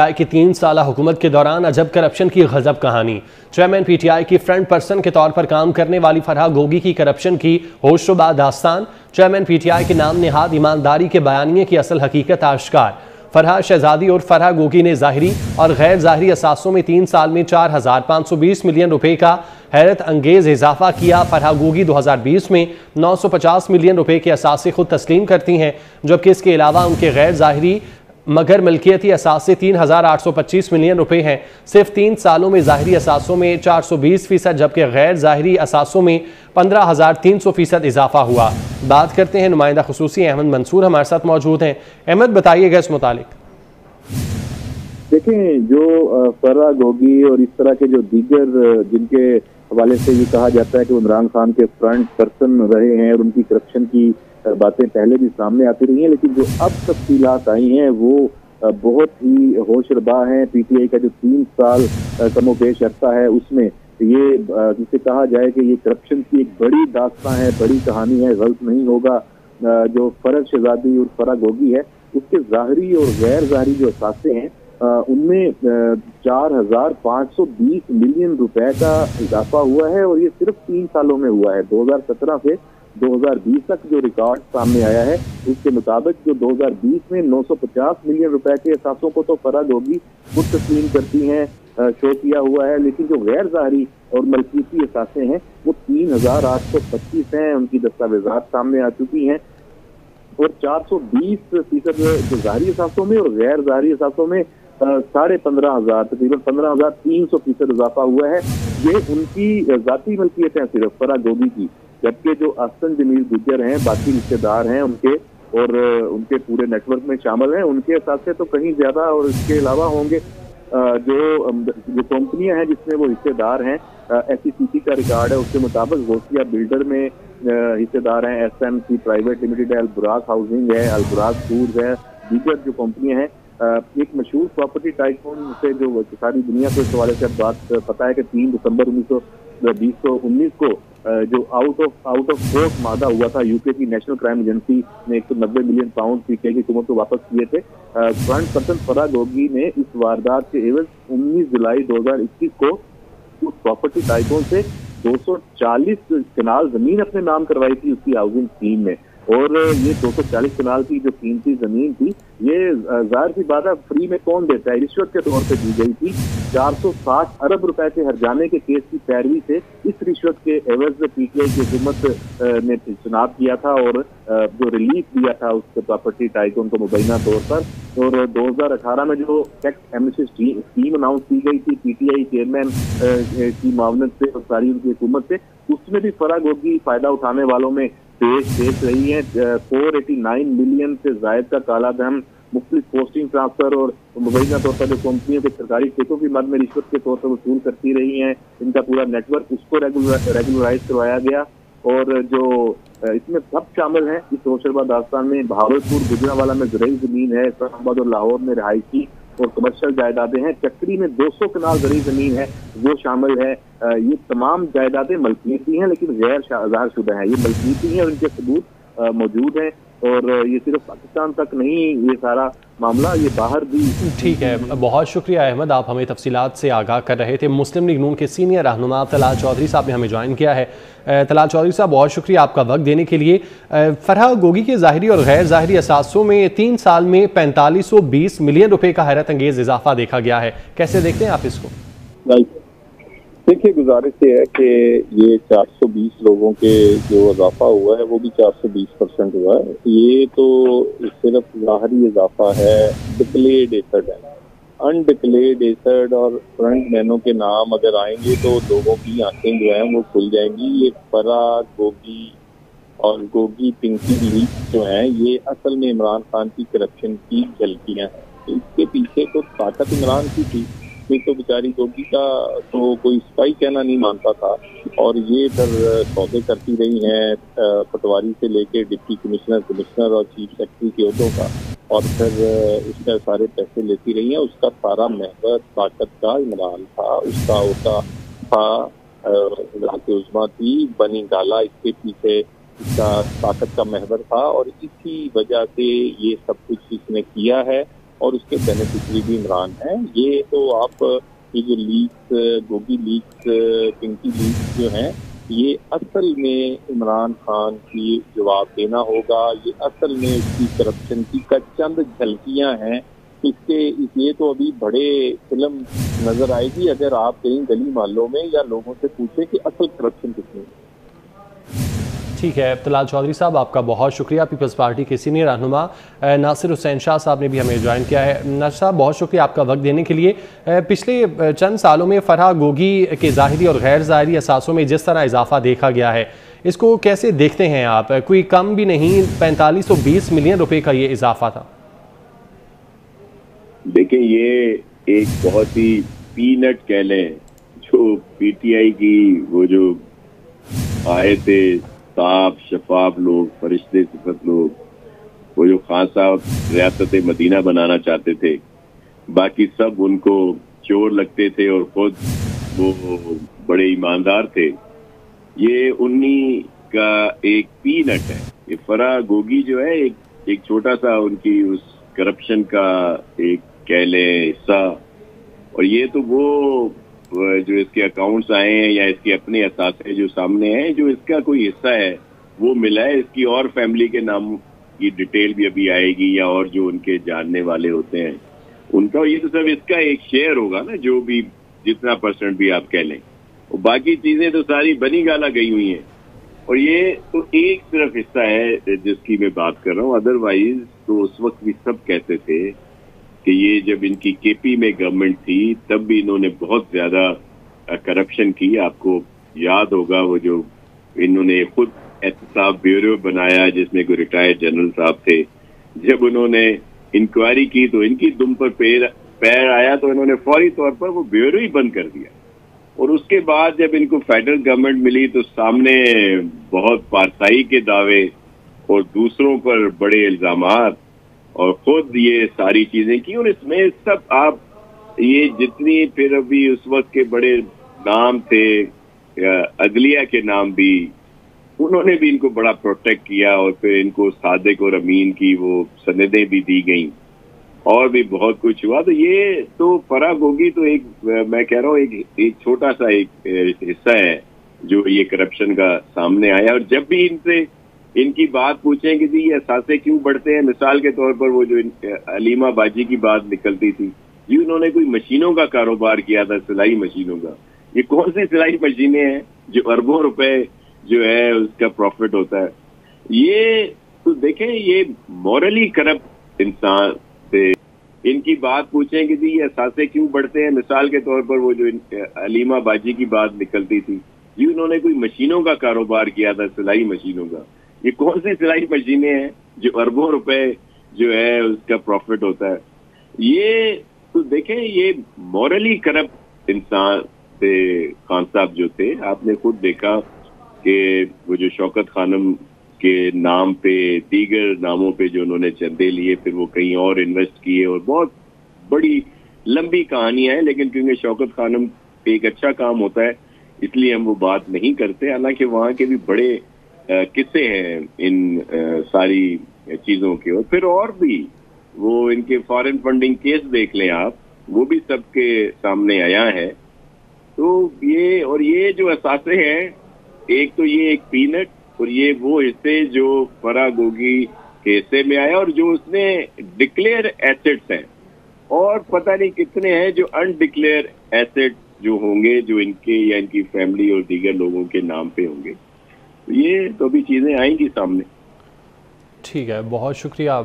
की 3 साल हुकूमत के दौरान अजब करप्शन की गजब कहानी। चेयरमैन पीटीआई की फ्रंट पर्सन के तौर पर काम करने वाली फरहा गोगी की करप्शन की होशरुबा दास्तान। चेयरमैन पीटीआई के नाम नेहाद ईमानदारी के बयानिए की असल हकीकत आश्कार। फरहा शहजादी और फरहा गोगी ने ज़ाहिरी और गैर ज़ाहिरी असासों में 3 साल में 4,520 मिलियन रुपए का हैरत अंगेज़ इजाफा किया। फरहा गोगी 2020 में 950 मिलियन रुपए के असासे खुद तस्लीम करती हैं, जबकि इसके अलावा उनके गैर ज़ाहिरी मगर मिल्कियती असासे 3,825 मिलियन रुपए हैं। सिर्फ 3 सालों में ज़ाहिरी असासों में 420% जबकि गैर ज़ाहिरी असासों में 15,300% इजाफा हुआ। बात करते हैं, नुमाइंदा खुसूसी अहमद मंसूर हमारे साथ मौजूद हैं। अहमद, बताइएगा इस मुतालिक। देखिए, जो फरहा गोगी और इस तरह के जो दीगर जिनके हवाले से ये कहा जाता है कि इमरान खान के फ्रंट पर्सन रहे हैं और उनकी करप्शन की बातें पहले भी सामने आती रही हैं, लेकिन जो अब तफसीलात आई हैं वो बहुत ही होशरबा हैं। पीटीआई का जो 3 साल कमोबेश अरसा है उसमें ये जिसे कहा जाए कि ये करप्शन की एक बड़ी दास्तां है, बड़ी कहानी है। गलत नहीं होगा जो फरहा शहजादी और फरहा गोगी है उसके ज़ाहरी और गैर ज़ाहरी जो असासे हैं उनमें 4,520 मिलियन रुपए का इजाफा हुआ है और ये सिर्फ 3 सालों में हुआ है। 2017 से 2020 तक जो रिकॉर्ड सामने आया है उसके मुताबिक जो 2020 में 950 मिलियन रुपए के असासों को तो फरहा गोगी खुद तस्लीम करती हैं, शो किया हुआ है, लेकिन जो गैर ज़ाहरी और मलकीती असासे हैं वो 3,825 हैं। उनकी दस्तावेजात सामने आ चुकी हैं और 420% जो ज़ाहरी असासों में और गैर ज़ाहरी असासों में 15,500 तकरीबन 15,300% इजाफा हुआ है। ये उनकी ज़ाती मलकियत है सिर्फ फरहा गोगी की, जबकि जो अत्ता जमील गुज्जर हैं, बाकी रिश्तेदार हैं उनके और उनके पूरे नेटवर्क में शामिल हैं, उनके असासे तो कहीं ज्यादा और इसके अलावा होंगे। जो कंपनियां हैं जिसमें वो हिस्सेदार हैं, SECC का रिकॉर्ड है उसके मुताबिक वोसिया बिल्डर में हिस्सेदार हैं, SMC प्राइवेट लिमिटेड है, अलबराज हाउसिंग है, अलबराज फूड्स है, दीगर जो कंपनियां हैं। एक मशहूर प्रॉपर्टी टाइकून से जो सारी दुनिया को इस हवाले से बात पता है कि 3 दिसंबर 2019 को जो आउट ऑफ कोर्ट मादा हुआ था, यूके की नेशनल क्राइम एजेंसी ने 190 मिलियन पाउंड पीटीआई की हुकूमत को वापस किए थे। फ्रंट पर्सन फरहा गोगी ने इस वारदात के एवज 19 जुलाई 2021 को उस प्रॉपर्टी टाइकून से 240 कनाल जमीन अपने नाम करवाई थी उसकी हाउसिंग स्कीम में, और ये 240 कनाल की जो कीमती जमीन थी ये जाहिर सी बात है फ्री में कौन देता है, रिश्वत के तौर पे दी गई थी। 460 अरब रुपए के हरजाने के केस की पैरवी से इस रिश्वत के एवज पीटीआई की हुकूमत ने चुनाव किया था और जो रिलीफ दिया था उसके प्रॉपर्टी टाइकून को मुबैना तौर पर। और 2018 में जो टैक्स एमनेस्टी स्कीम अनाउंस की गई थी पीटीआई चेयरमैन की मावनत से और सारी उनकी हुकूमत से, उसमें भी फरहा गोगी फायदा उठाने वालों में पेश रही है। 489 मिलियन से जायद का काला धन, मुख्तलिफ पोस्टिंग ट्रांसफर और मुबैना तौर पर जो कंपनियों के सरकारी ठेकों की मद में रिश्वत के तौर पर वसूल करती रही हैं, इनका पूरा नेटवर्क उसको रेगुलराइज करवाया गया। और जो इसमें सब शामिल हैं इस होशरबा दास्तान में, भावलपुर गुजरांवाला में ज़रूरी जमीन है, इस्लामाबाद और लाहौर में रहायशी और कमर्शल जायदादें हैं, चक्री में 200 कनाल ज़रूरी जमीन है वो शामिल है। ये तमाम जायदादें मलकीयती हैं लेकिन गैर ज़ाहिरशुदा हैं, ये मलकीयती हैं और इनके सबूत मौजूद हैं। और ये सिर्फ पाकिस्तान तक नहीं, ये सारा मामला ये बाहर भी। ठीक है, बहुत शुक्रिया अहमद, आप हमें तफसीलात से आगाह कर रहे थे। मुस्लिम लीग नून के सीनियर रहनुमा तलाल चौधरी साहब ने हमें ज्वाइन किया है। तलाल चौधरी साहब, बहुत शुक्रिया आपका वक्त देने के लिए। फरहा गोगी के ज़ाहिरी और गैर ज़ाहिरी असासों में 3 साल में 4,520 मिलियन रुपए का हैरत अंगेज़ इजाफा देखा गया है, कैसे देखते हैं आप इसको? देखिए, गुजारिश ये है कि ये 420 लोगों के जो इजाफा हुआ है वो भी 420% हुआ है। ये तो सिर्फ ज़ाहरी इजाफा है, डिक्लेयर्ड एसेट है। अनडिक्लेयर्ड एसेट और फ्रंट मैनों के नाम अगर आएंगे तो लोगों की आंखें जो हैं वो खुल जाएंगी। ये फरहा गोगी और गोगी पिंकी लीग जो हैं ये असल में इमरान खान की करप्शन की झलकियाँ हैं। इसके पीछे तो ताकत इमरान की थी, तो बेचारी गोगी का तो कोई स्पाई कहना नहीं मानता था और ये इधर सौदे करती रही हैं, पटवारी से लेके डिप्टी कमिश्नर और चीफ सेक्रेटरी के अहदों का, और फिर उसके सारे पैसे लेती रही हैं। उसका सारा महवर ताकत का इमरान था, उसका होता था इलाके उजमा थी, बनी गाला, इसके पीछे इसका ताकत का महवर था और इसी वजह से ये सब कुछ इसने किया है। और उसके बेनिफिशरी भी इमरान हैं। ये तो आप ये जो leaks, Gogi leaks, Pinky leaks जो हैं, ये असल में इमरान खान की जवाब देना होगा। ये असल में उसकी करप्शन की का चंद झलकियाँ हैं। इसके ये तो अभी बड़े फिल्म नजर आएगी अगर आप कहीं गली मोहल्लों में या लोगों से पूछें कि असल करप्शन कितनी है। ठीक है, तलाल चौधरी साहब आपका बहुत शुक्रिया। पीपल्स पार्टी के सीनियर रहनुमा नासिर हुसैन शाह साहब ने भी हमें ज्वाइन किया है। नासिर साहब बहुत शुक्रिया आपका वक्त देने के लिए। पिछले चंद सालों में फरहा गोगी के ज़ाहिरी और गैर ज़ाहिरी असासों में जिस तरह इजाफा देखा गया है, इसको कैसे देखते हैं आप? कोई कम भी नहीं 4520 मिलियन रुपए का ये इजाफा था। देखिए, ये एक बहुत ही पीनट कह लें, जो पीटीआई की वो जो आए थे साफ शफाफ लोग, फरिश्ते सिफत लोग, वो जो खान साहब रियासत मदीना बनाना चाहते थे, बाकी सब उनको चोर लगते थे और खुद वो बड़े ईमानदार थे। ये उन्हीं का एक पीनट है। ये फरहा गोगी जो है एक छोटा सा उनकी उस करप्शन का एक कह लें हिस्सा, और ये तो वो जो इसके अकाउंट्स आए हैं या इसके अपने असासे जो सामने हैं, जो इसका कोई हिस्सा है वो मिला है। इसकी और फैमिली के नाम की डिटेल भी अभी आएगी, या और जो उनके जानने वाले होते हैं उनका, ये तो सब इसका एक शेयर होगा ना, जो भी जितना परसेंट भी आप कह लें। और बाकी चीजें तो सारी बनी गाला गई हुई हैं, और ये तो एक सिर्फ हिस्सा है जिसकी मैं बात कर रहा हूँ। अदरवाइज तो उस वक्त भी सब कहते थे कि ये जब इनकी केपी में गवर्नमेंट थी तब भी इन्होंने बहुत ज्यादा करप्शन की। आपको याद होगा वो जो इन्होंने खुद एहतसाब ब्यूरो बनाया जिसमें कोई रिटायर्ड जनरल साहब थे, जब उन्होंने इंक्वायरी की तो इनकी दुम पर पैर आया तो इन्होंने फौरी तौर पर वो ब्यूरो ही बंद कर दिया। और उसके बाद जब इनको फेडरल गवर्नमेंट मिली तो सामने बहुत पारसाई के दावे और दूसरों पर बड़े इल्जामात, और खुद ये सारी चीजें की। और इसमें सब आप ये जितनी फिर अभी उस वक्त के बड़े नाम थे, अदलिया के नाम भी, उन्होंने भी इनको बड़ा प्रोटेक्ट किया, और फिर इनको सादिक और अमीन की वो सनदें भी दी गई, और भी बहुत कुछ हुआ। तो ये तो फरहा गोगी तो एक, मैं कह रहा हूँ, एक छोटा सा एक हिस्सा है जो ये करप्शन का सामने आया। और जब भी इनसे इनकी बात पूछें कि जी ये असासे क्यों बढ़ते हैं, मिसाल के तौर पर वो जो अलीमा बाजी की बात निकलती थी, जी उन्होंने कोई मशीनों का कारोबार किया था, सिलाई मशीनों का। ये कौन सी सिलाई मशीनें हैं जो अरबों रुपए जो है उसका प्रॉफिट होता है? ये तो देखें, ये मॉरली करप्ट इंसान थे। इनकी बात पूछें कि जी ये असासे क्यों बढ़ते हैं, मिसाल के तौर पर वो जो अलीमा बाजी की बात निकलती थी, जी उन्होंने कोई मशीनों का कारोबार किया था, सिलाई मशीनों का। ये कौन सी सिलाई मशीनें हैं जो अरबों रुपए जो है उसका प्रॉफिट होता है? ये तो देखें, ये मॉरली करप्ट इंसान थे खान साहब जो थे। आपने खुद देखा कि वो जो शौकत खानम के नाम पे, दीगर नामों पे जो उन्होंने चंदे लिए, फिर वो कहीं और इन्वेस्ट किए, और बहुत बड़ी लंबी कहानियां हैं। लेकिन क्योंकि शौकत खानम पे एक अच्छा काम होता है इसलिए हम वो बात नहीं करते, हालांकि वहाँ के भी बड़े किस्से हैं इन सारी चीजों के। और फिर और भी वो इनके फॉरेन फंडिंग केस देख लें आप, वो भी सबके सामने आया है। तो ये, और ये जो असासे हैं, एक तो ये एक पीनट, और ये वो हिस्से जो फरहा गोगी के हिस्से में आया, और जो उसने डिक्लेयर एसेट्स हैं, और पता नहीं कितने हैं जो अनडिक्लेयर एसेट्स जो होंगे, जो इनके या इनकी फैमिली और दीगर लोगों के नाम पे होंगे। ये तो भी चीजें आएंगी सामने। ठीक है, बहुत शुक्रिया।